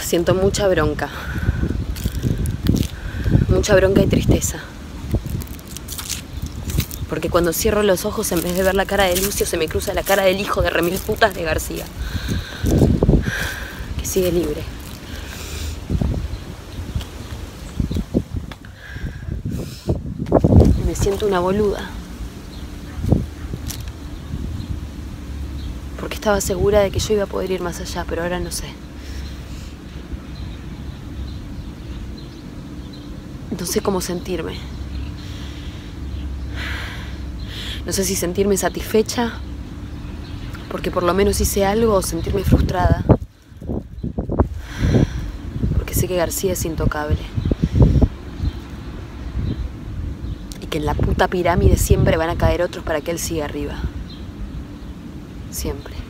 siento mucha bronca y tristeza. Porque cuando cierro los ojos, en vez de ver la cara de Lucio, se me cruza la cara del hijo de remil putas de García, que sigue libre. Me siento una boluda. Porque estaba segura de que yo iba a poder ir más allá, pero ahora no sé. No sé cómo sentirme. No sé si sentirme satisfecha, porque por lo menos hice algo, o sentirme frustrada, porque sé que García es intocable. Y que en la puta pirámide siempre van a caer otros para que él siga arriba. Siempre.